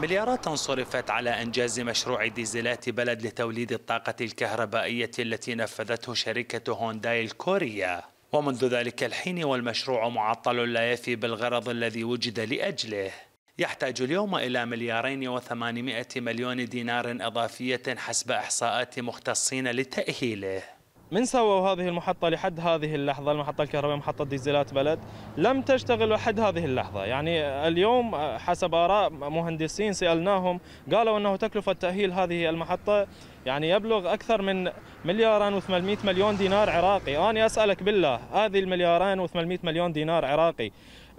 مليارات صرفت على إنجاز مشروع ديزلات بلد لتوليد الطاقة الكهربائية التي نفذته شركة هونداي الكورية، ومنذ ذلك الحين والمشروع معطل لا يفي بالغرض الذي وجد لأجله. يحتاج اليوم إلى 2,800,000,000 دينار إضافية حسب إحصاءات مختصين لتأهيله. من سووا هذه المحطة لحد هذه اللحظة، المحطة الكهربائية محطة ديزلات بلد لم تشتغل لحد هذه اللحظة. يعني اليوم حسب آراء مهندسين سألناهم قالوا أنه تكلفة تأهيل هذه المحطة يعني يبلغ أكثر من 2,800,000,000 دينار عراقي. أنا أسألك بالله، هذه 2,800,000,000 دينار عراقي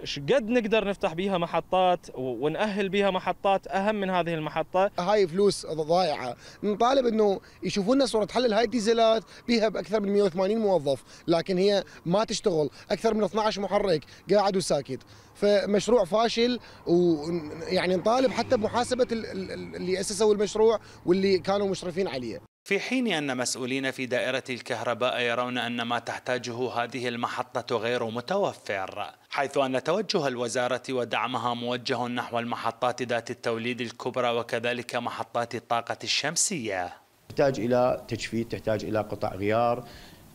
شقد نقدر نفتح بيها محطات ونأهل بيها محطات أهم من هذه المحطة؟ هاي فلوس ضائعة. نطالب أنه يشوفوا لنا صورة حل. هاي الديزلات بيها بأكثر من 180 موظف، لكن هي ما تشتغل، أكثر من 12 محرك قاعد وساكت، فمشروع فاشل. ويعني نطالب حتى بمحاسبة اللي أسسوا المشروع واللي كانوا مشرفين عليه. في حين أن مسؤولين في دائرة الكهرباء يرون أن ما تحتاجه هذه المحطة غير متوفر، حيث أن توجه الوزارة ودعمها موجه نحو المحطات ذات التوليد الكبرى وكذلك محطات الطاقة الشمسية. تحتاج إلى تجفيت، تحتاج إلى قطع غيار.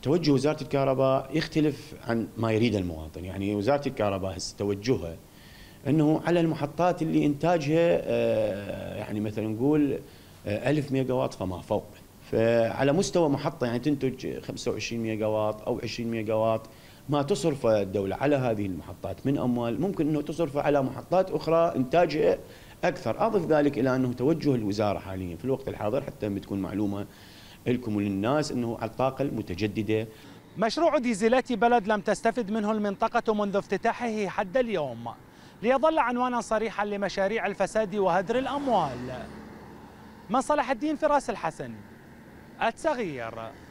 توجه وزارة الكهرباء يختلف عن ما يريد المواطن. يعني وزارة الكهرباء توجهها أنه على المحطات اللي إنتاجها يعني مثلا نقول 1000 ميجاوات فما فوق، على مستوى محطة يعني تنتج 25 ميجاوات أو 20 ميجاوات، ما تصرف الدولة على هذه المحطات من أموال ممكن أنه تصرف على محطات أخرى إنتاجها أكثر. أضف ذلك إلى أنه توجه الوزارة حاليا في الوقت الحاضر، حتى بتكون معلومة لكم وللناس، أنه على الطاقة المتجددة. مشروع ديزلات بلد لم تستفد منه المنطقة منذ افتتاحه حد اليوم، ليظل عنوانا صريحا لمشاريع الفساد وهدر الأموال. من صلاح الدين، فراس الحسن، التغيير.